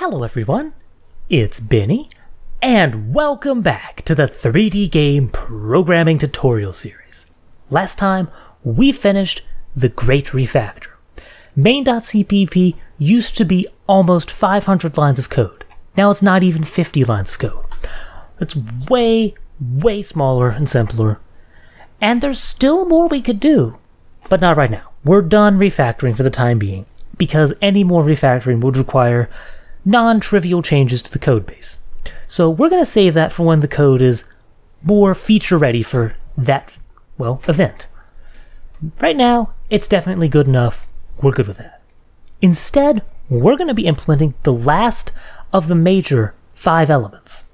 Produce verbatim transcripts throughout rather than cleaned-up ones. Hello everyone, it's Benny, and welcome back to the three D game programming tutorial series. Last time, we finished the Great Refactor. Main.cpp used to be almost five hundred lines of code. Now it's not even fifty lines of code. It's way, way smaller and simpler. And there's still more we could do, but not right now. We're done refactoring for the time being, because any more refactoring would require non-trivial changes to the code base. So we're going to save that for when the code is more feature ready for that, well, event. Right now, it's definitely good enough. We're good with that. Instead, we're going to be implementing the last of the major five elements.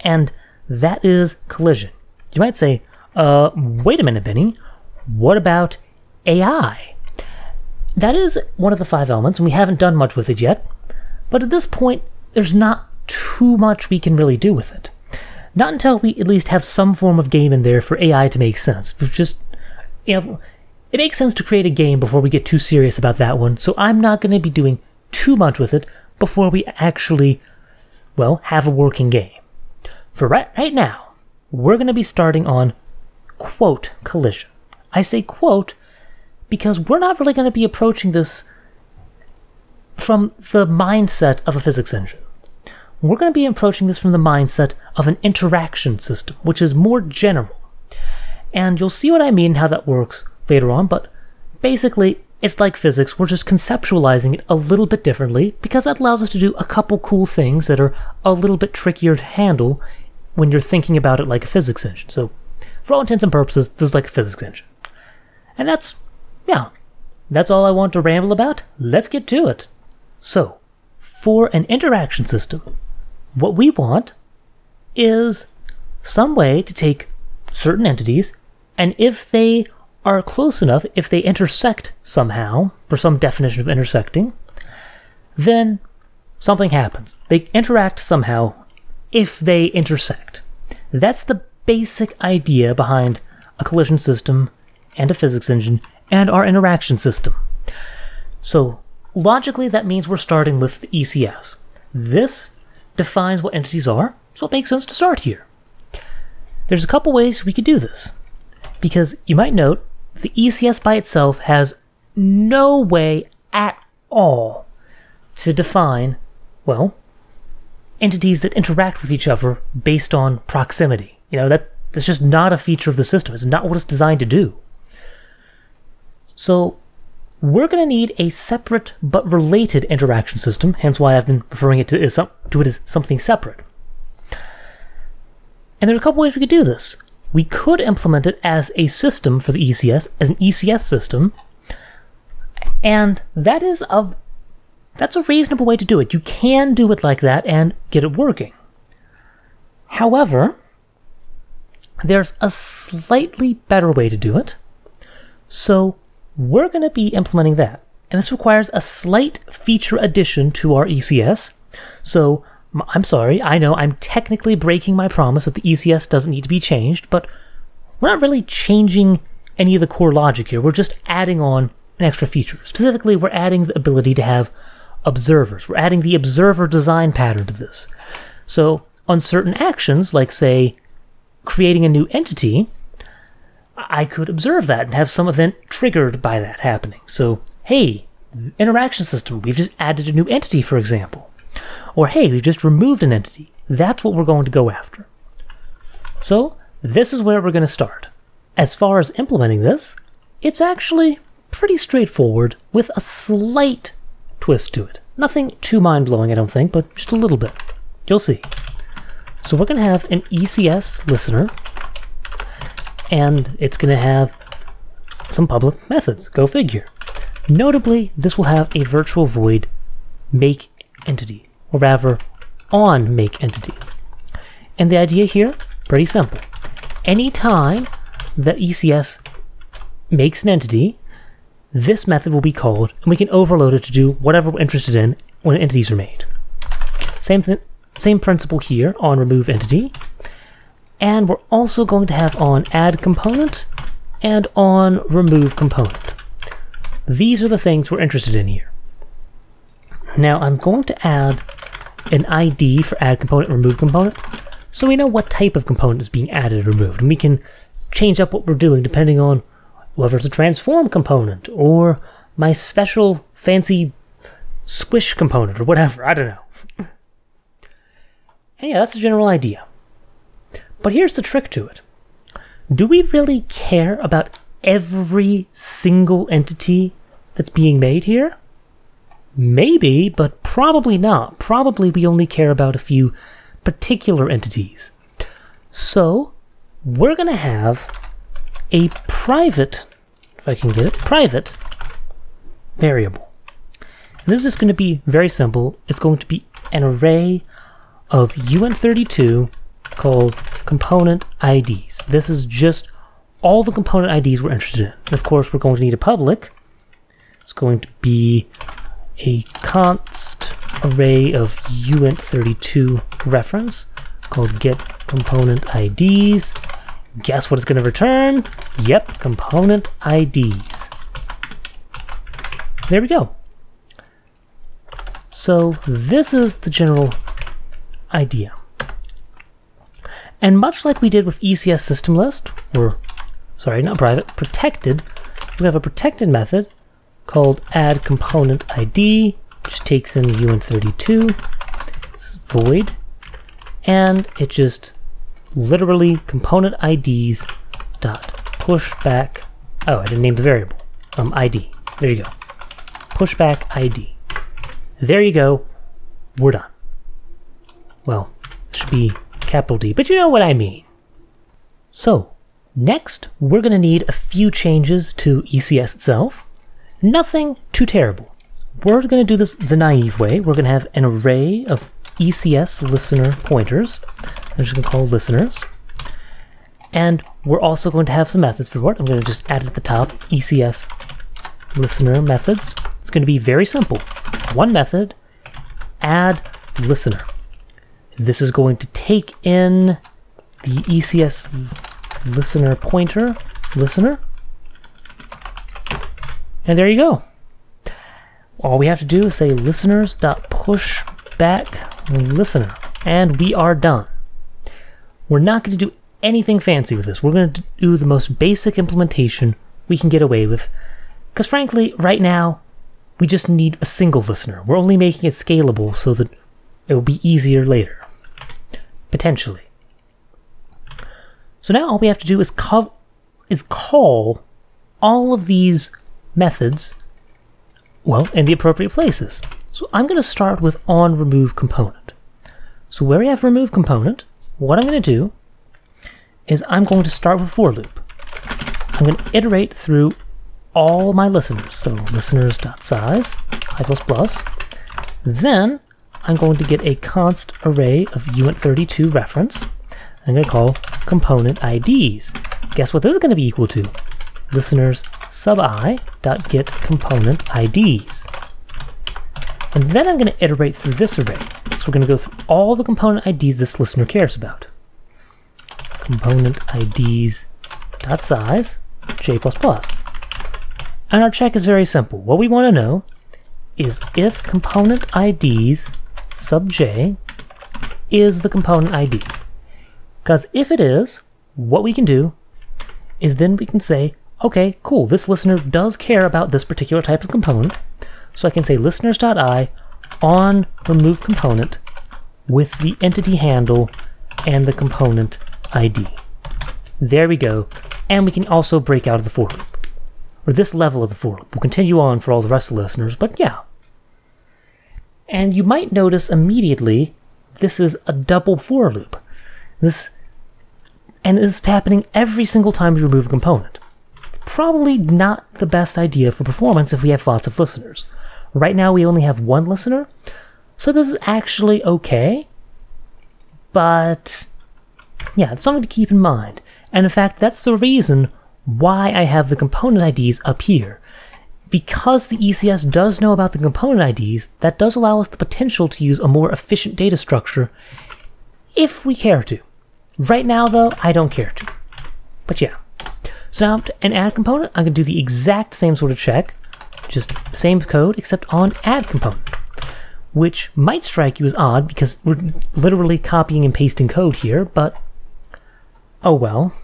And that is collision. You might say, uh, wait a minute, Benny, what about A I? That is one of the five elements, and we haven't done much with it yet. But at this point, there's not too much we can really do with it. Not until we at least have some form of game in there for A I to make sense. We've just, you know, it makes sense to create a game before we get too serious about that one, so I'm not going to be doing too much with it before we actually, well, have a working game. For right, right now, we're going to be starting on quote collision. I say quote because we're not really going to be approaching this from the mindset of a physics engine. We're going to be approaching this from the mindset of an interaction system, which is more general. And you'll see what I mean, how that works later on, but basically it's like physics, we're just conceptualizing it a little bit differently because that allows us to do a couple cool things that are a little bit trickier to handle when you're thinking about it like a physics engine. So for all intents and purposes, this is like a physics engine. And that's, yeah, that's all I want to ramble about. Let's get to it. So, for an interaction system, what we want is some way to take certain entities, and if they are close enough, if they intersect somehow, for some definition of intersecting, then something happens. They interact somehow if they intersect. That's the basic idea behind a collision system and a physics engine and our interaction system. So, logically, that means we're starting with the E C S. This defines what entities are, so it makes sense to start here. There's a couple ways we could do this, because you might note the E C S by itself has no way at all to define, well, entities that interact with each other based on proximity. You know, that that's just not a feature of the system. It's not what it's designed to do. So we're going to need a separate but related interaction system, hence why I've been referring it to, as some, to it as something separate. And there's a couple ways we could do this. We could implement it as a system for the E C S, as an E C S system, and that is a, that's a reasonable way to do it. You can do it like that and get it working. However, there's a slightly better way to do it. So we're going to be implementing that, and this requires a slight feature addition to our E C S. So, I'm sorry, I know I'm technically breaking my promise that the E C S doesn't need to be changed, but we're not really changing any of the core logic here. We're just adding on an extra feature. Specifically, we're adding the ability to have observers. We're adding the observer design pattern to this. So, on certain actions, like, say, creating a new entity, I could observe that and have some event triggered by that happening. So, hey, interaction system, we've just added a new entity, for example. Or, hey, we've just removed an entity. That's what we're going to go after. So, this is where we're going to start. As far as implementing this, it's actually pretty straightforward with a slight twist to it. Nothing too mind-blowing, I don't think, but just a little bit. You'll see. So we're going to have an E C S listener, and it's going to have some public methods, go figure. Notably, this will have a virtual void make entity, or rather on make entity. And the idea here, pretty simple. Anytime that E C S makes an entity, this method will be called, and we can overload it to do whatever we're interested in when entities are made. Same thing, same principle here on remove entity. And we're also going to have on add component and on remove component. These are the things we're interested in here. Now I'm going to add an I D for add component, remove component, so we know what type of component is being added or removed, and we can change up what we're doing depending on whether it's a transform component or my special fancy squish component or whatever, I don't know. And yeah, that's the general idea. But here's the trick to it. Do we really care about every single entity that's being made here? Maybe, but probably not. Probably we only care about a few particular entities. So we're going to have a private, if I can get it, private variable. And this is just going to be very simple. It's going to be an array of U N T thirty-two called component I Ds. This is just all the component I Ds we're interested in. And of course, we're going to need a public. It's going to be a const array of U N T thirty-two reference called get component I Ds. Guess what it's going to return? Yep, component I Ds. There we go. So this is the general idea. And much like we did with E C S system list, or sorry, not private, protected, we have a protected method called add component I D, which takes in U N T thirty-two, it's void, and it just literally component I Ds dot pushback. Oh, I didn't name the variable. Um, I D. There you go. Pushback I D. There you go. We're done. Well, it should be capital D, but you know what I mean. So next, we're going to need a few changes to E C S itself. Nothing too terrible. We're going to do this the naive way. We're going to have an array of E C S listener pointers. I'm just going to call listeners. And we're also going to have some methods for it. I'm going to just add at the top E C S listener methods. It's going to be very simple. One method, add listener. This is going to take in the E C S listener pointer, listener. And there you go. All we have to do is say listeners.pushback listener, and we are done. We're not going to do anything fancy with this. We're going to do the most basic implementation we can get away with, because frankly, right now, we just need a single listener. We're only making it scalable so that it will be easier later, potentially. So now all we have to do is, call, is call all of these methods, well, in the appropriate places. So I'm going to start with on remove component. So where we have remove component, what I'm going to do is I'm going to start with for loop. I'm going to iterate through all my listeners. So listeners.size, I plus plus. Then I'm going to get a const array of U N T thirty-two reference. I'm going to call component I Ds. Guess what this is going to be equal to? Listeners sub I dot get component I Ds. And then I'm going to iterate through this array. So we're going to go through all the component I Ds this listener cares about. Component I Ds dot size j plus plus. And our check is very simple. What we want to know is if component I Ds sub j is the component I D. Because if it is, what we can do is then we can say, okay, cool, this listener does care about this particular type of component. So I can say listeners.i on remove component with the entity handle and the component I D. There we go. And we can also break out of the for loop, or this level of the for loop. We'll continue on for all the rest of the listeners, but yeah. And you might notice immediately this is a double for loop. This, and this is happening every single time we remove a component. Probably not the best idea for performance if we have lots of listeners. Right now we only have one listener, so this is actually okay, but yeah, it's something to keep in mind. And in fact, that's the reason why I have the component I Ds up here. Because the E C S does know about the component I Ds, that does allow us the potential to use a more efficient data structure if we care to. Right now though, I don't care to, but yeah. So now to an add component, I'm going to do the exact same sort of check, just same code, except on add component. which might strike you as odd because we're literally copying and pasting code here, but oh well,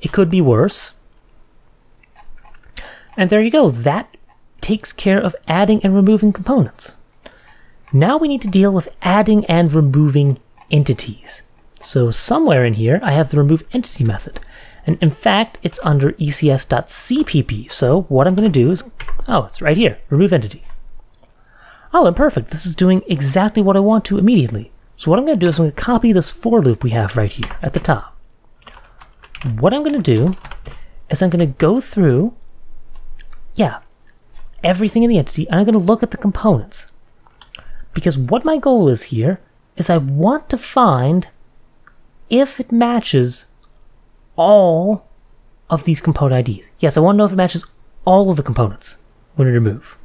it could be worse. And there you go, that takes care of adding and removing components. Now we need to deal with adding and removing entities. So somewhere in here I have the remove entity method, and in fact it's under E C S dot C P P. So what I'm going to do is, oh, it's right here, remove entity. Oh, and perfect, this is doing exactly what I want to immediately. So what I'm going to do is I'm going to copy this for loop we have right here at the top. What I'm going to do is I'm going to go through, yeah, everything in the entity, and I'm going to look at the components. Because what my goal is here is I want to find if it matches all of these component I Ds. Yes, I want to know if it matches all of the components when we remove.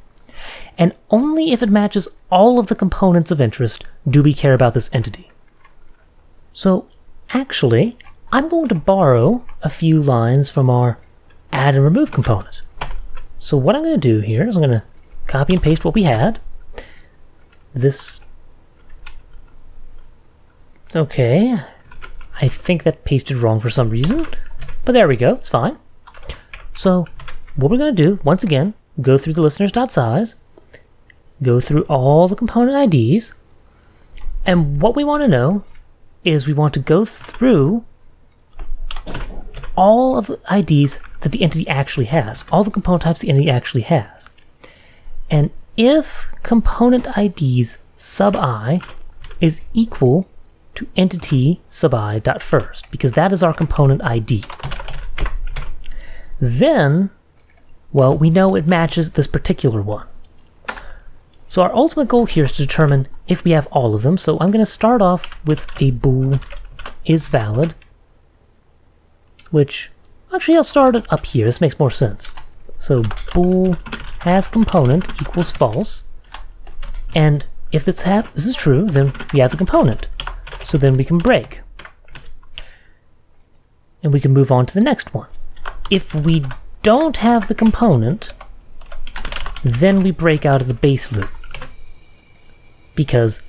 And only if it matches all of the components of interest do we care about this entity. So actually, I'm going to borrow a few lines from our add and remove component. So what I'm going to do here is I'm going to copy and paste what we had. This, it's okay. I think that pasted wrong for some reason, but there we go, it's fine. So what we're going to do, once again, go through the listeners.size, go through all the component I Ds, and what we want to know is we want to go through all of the I Ds that the entity actually has, all the component types the entity actually has. And if component I Ds sub I is equal to entity sub I dot first, because that is our component I D, then, well, we know it matches this particular one. So our ultimate goal here is to determine if we have all of them. So I'm going to start off with a bool is valid, which actually I'll start it up here. This makes more sense. So bool has component equals false, and if this, this is true, then we have the component. So then we can break, and we can move on to the next one. If we don't have the component, then we break out of the base loop because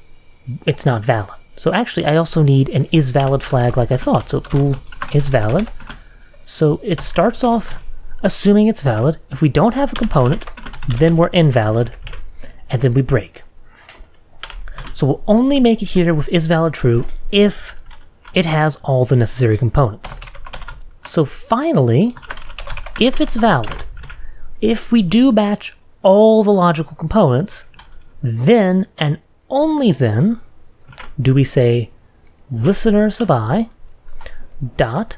it's not valid. So actually I also need an is valid flag like I thought. So bool is valid. So it starts off assuming it's valid. If we don't have a component, then we're invalid, and then we break. So we'll only make it here with is valid true if it has all the necessary components. So finally, if it's valid, if we do batch all the logical components, then and only then do we say listener sub I dot,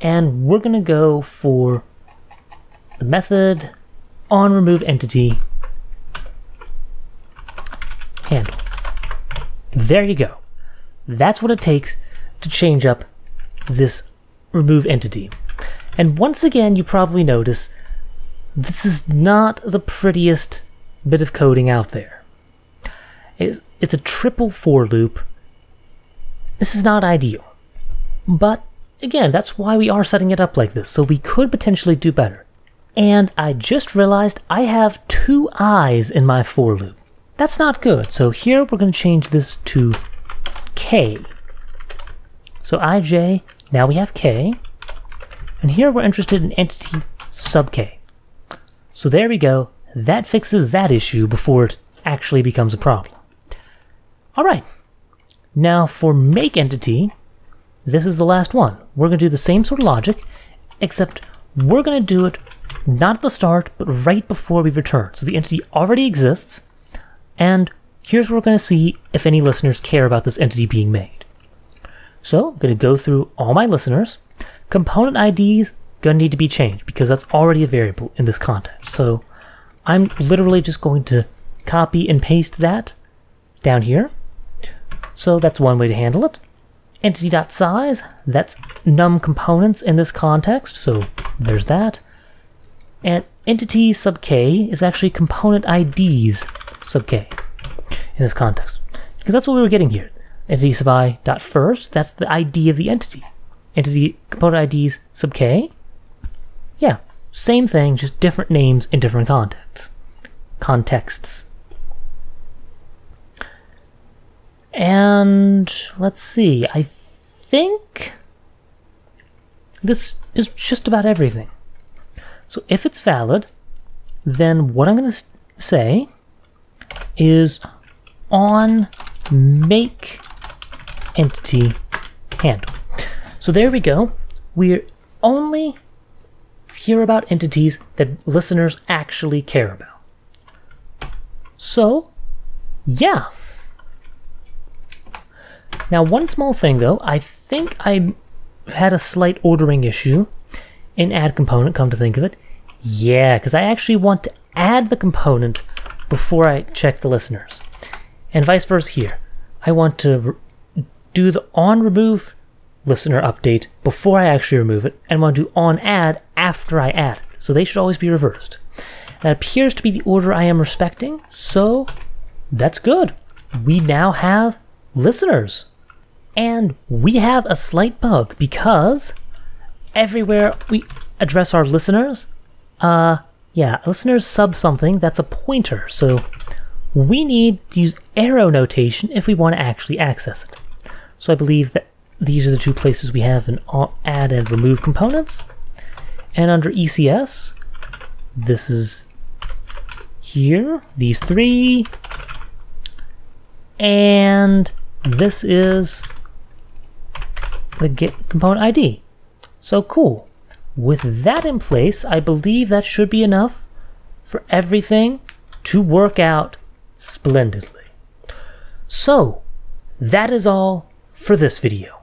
and we're going to go for the method on remove entity handle. There you go. That's what it takes to change up this remove entity. And once again, you probably notice this is not the prettiest bit of coding out there. It's, it's a triple for loop. This is not ideal. But again, that's why we are setting it up like this, so we could potentially do better. And I just realized I have two i's in my for loop. That's not good. So here we're going to change this to k. So ij, now we have k. And here we're interested in entity sub k. So there we go. That fixes that issue before it actually becomes a problem. All right. Now for make entity, this is the last one. We're going to do the same sort of logic, except we're going to do it not at the start, but right before we return. So the entity already exists. And here's where we're going to see if any listeners care about this entity being made. So I'm going to go through all my listeners. Component I Ds going to need to be changed because that's already a variable in this context. So I'm literally just going to copy and paste that down here. So that's one way to handle it. Entity.size, that's num components in this context. So there's that. And entity sub k is actually component I Ds sub k in this context, because that's what we were getting here. Entity sub I dot first, that's the I D of the entity. Entity component I Ds sub k, yeah, same thing, just different names in different contexts. Contexts. And let's see, I think this is just about everything. So if it's valid, then what I'm going to say is on make entity handle. So there we go. We're only here about entities that listeners actually care about. So yeah. Now one small thing though, I think I had a slight ordering issue in add component, come to think of it. Yeah, because I actually want to add the component before I check the listeners. And vice versa here. I want to do the on remove listener update before I actually remove it, and want to do on add after I add it. So they should always be reversed. That appears to be the order I am respecting, so that's good. We now have listeners. And we have a slight bug because everywhere we address our listeners, uh, yeah, listeners sub something, that's a pointer. So we need to use arrow notation if we want to actually access it. So I believe that these are the two places we have an add and remove components. And under E C S, this is here, these three, and this is the get component I D. So cool. With that in place, I believe that should be enough for everything to work out splendidly. So that is all for this video.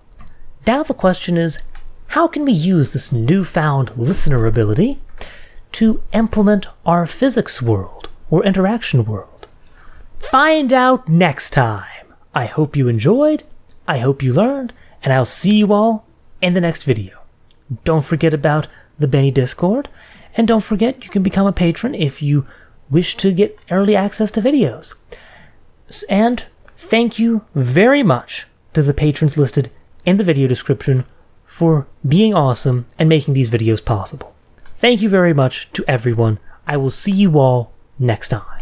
Now the question is, how can we use this newfound listener ability to implement our physics world or interaction world? Find out next time. I hope you enjoyed, I hope you learned, and I'll see you all in the next video. Don't forget about the Benny Discord, and don't forget you can become a patron if you wish to get early access to videos. And thank you very much to the patrons listed in the video description for being awesome and making these videos possible. Thank you very much to everyone. I will see you all next time.